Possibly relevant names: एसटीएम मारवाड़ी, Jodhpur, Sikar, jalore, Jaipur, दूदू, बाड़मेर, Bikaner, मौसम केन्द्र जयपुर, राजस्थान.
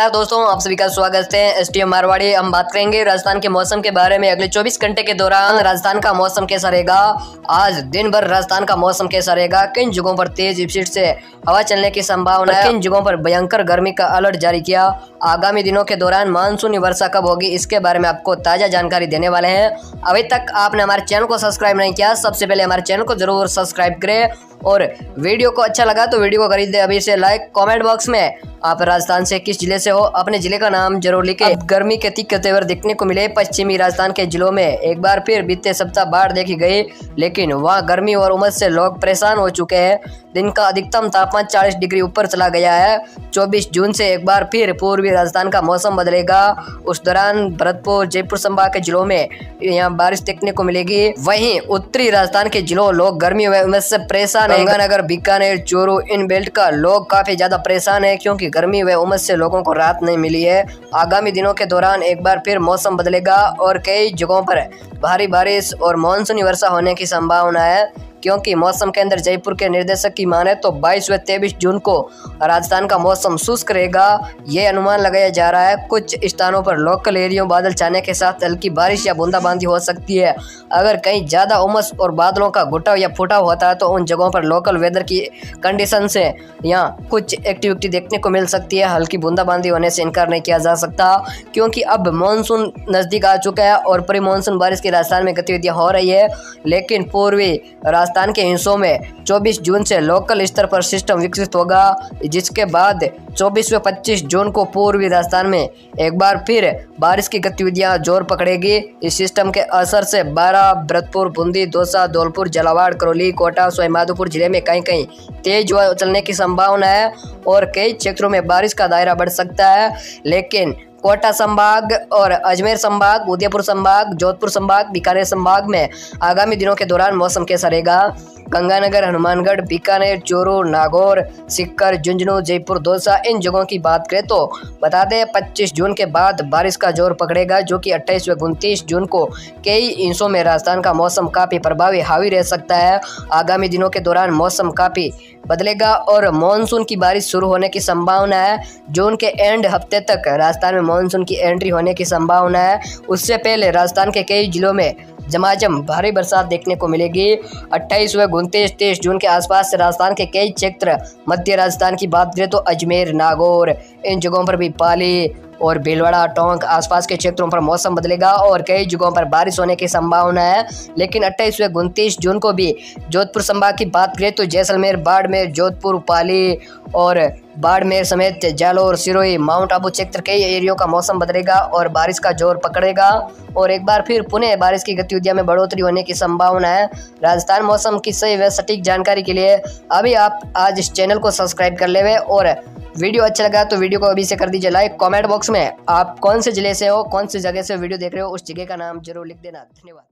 नमस्कार दोस्तों, आप सभी का स्वागत है एसटीएम मारवाड़ी। हम बात करेंगे राजस्थान के मौसम के बारे में। अगले 24 घंटे के दौरान राजस्थान का मौसम कैसा रहेगा, आज दिन भर राजस्थान का मौसम कैसा रहेगा, किन जगहों पर तेज स्पीड से हवा चलने की संभावना है, किन जगहों पर भयंकर गर्मी का अलर्ट जारी किया, आगामी दिनों के दौरान मानसूनी वर्षा कब होगी, इसके बारे में आपको ताज़ा जानकारी देने वाले हैं। अभी तक आपने हमारे चैनल को सब्सक्राइब नहीं किया, सबसे पहले हमारे चैनल को जरूर सब्सक्राइब करें, और वीडियो को अच्छा लगा तो वीडियो को कर दे अभी से लाइक। कमेंट बॉक्स में आप राजस्थान से किस जिले से हो, अपने जिले का नाम जरूर लिखें। गर्मी के तीखे तेवर देखने को मिले। पश्चिमी राजस्थान के जिलों में एक बार फिर बीते सप्ताह बाढ़ देखी गई, लेकिन वहां गर्मी और उमस से लोग परेशान हो चुके हैं। दिन का अधिकतम तापमान 40 डिग्री ऊपर चला गया है। 24 जून से एक बार फिर पूर्वी राजस्थान का मौसम बदलेगा। उस दौरान भरतपुर, जयपुर संभाग के जिलों में यहाँ बारिश देखने को मिलेगी। वहीं उत्तरी राजस्थान के जिलों लोग गर्मी व उमस से परेशान, गंगानगर, बीकानेर, चूरू, इन बेल्ट का लोग काफी ज्यादा परेशान है, क्योंकि गर्मी व उमस से लोगों को राहत नहीं मिली है। आगामी दिनों के दौरान एक बार फिर मौसम बदलेगा और कई जगहों पर भारी बारिश और मानसूनी वर्षा होने की संभावना है, क्योंकि मौसम केन्द्र जयपुर के निर्देशक की माने तो 22 व 23 जून को राजस्थान का मौसम शुष्क रहेगा, ये अनुमान लगाया जा रहा है। कुछ स्थानों पर लोकल एरियो बादल छाने के साथ हल्की बारिश या बूंदाबांदी हो सकती है। अगर कहीं ज़्यादा उमस और बादलों का घुटाव या फुटाव होता है तो उन जगहों पर लोकल वेदर की कंडीशन से यहाँ कुछ एक्टिविटी देखने को मिल सकती है। हल्की बूंदाबांदी होने से इनकार नहीं किया जा सकता, क्योंकि अब मानसून नज़दीक आ चुका है और प्री मानसून बारिश की राजस्थान में गतिविधियाँ हो रही है। लेकिन पूर्वी राजस्थान के हिस्सों में 24 जून से लोकल स्तर पर सिस्टम विकसित होगा, जिसके बाद 24 व 25 जून को पूर्वी राजस्थान में एक बार फिर बारिश की गतिविधियां जोर पकड़ेगी। इस सिस्टम के असर से 12, भरतपुर, बूंदी, दौसा, धौलपुर, झालावाड़, करौली, कोटा, सवाईमाधोपुर जिले में कहीं कहीं तेज हवा चलने की संभावना है और कई क्षेत्रों में बारिश का दायरा बढ़ सकता है। लेकिन कोटा संभाग और अजमेर संभाग, उदयपुर संभाग, जोधपुर संभाग, बीकानेर संभाग में आगामी दिनों के दौरान मौसम कैसा रहेगा। गंगानगर, हनुमानगढ़, बीकानेर, चूरू, नागौर, सीकर, झुंझुनू, जयपुर, दौसा, इन जगहों की बात करें तो बता दें 25 जून के बाद बारिश का जोर पकड़ेगा, जो कि 28 व 29 जून को कई हिस्सों में राजस्थान का मौसम काफ़ी प्रभावी हावी रह सकता है। आगामी दिनों के दौरान मौसम काफ़ी बदलेगा और मानसून की बारिश शुरू होने की संभावना है। जून के एंड हफ्ते तक राजस्थान में मानसून की एंट्री होने की संभावना है। उससे पहले राजस्थान के कई जिलों में जमाजम भारी बरसात देखने को मिलेगी। 28 व 29 30 जून के आसपास राजस्थान के कई क्षेत्र, मध्य राजस्थान की बात करें तो अजमेर, नागौर, इन जगहों पर भी पाली और भीलवाड़ा, टोंक आसपास के क्षेत्रों पर मौसम बदलेगा और कई जगहों पर बारिश होने की संभावना है। लेकिन 28 व 29 जून को भी जोधपुर संभाग की बात करें तो जैसलमेर, बाड़मेर, जोधपुर, पाली और बाड़मेर समेत जालौर, सिरोही, माउंट आबू क्षेत्र कई एरियो का मौसम बदलेगा और बारिश का जोर पकड़ेगा और एक बार फिर पुनः बारिश की गतिविधियों में बढ़ोतरी होने की संभावना है। राजस्थान मौसम की सही व सटीक जानकारी के लिए अभी आप आज इस चैनल को सब्सक्राइब कर लेवे, और वीडियो अच्छा लगा तो वीडियो को अभी से कर दीजिए लाइक। कमेंट बॉक्स में आप कौन से जिले से हो, कौन सी जगह से वीडियो देख रहे हो, उस जगह का नाम जरूर लिख देना। धन्यवाद।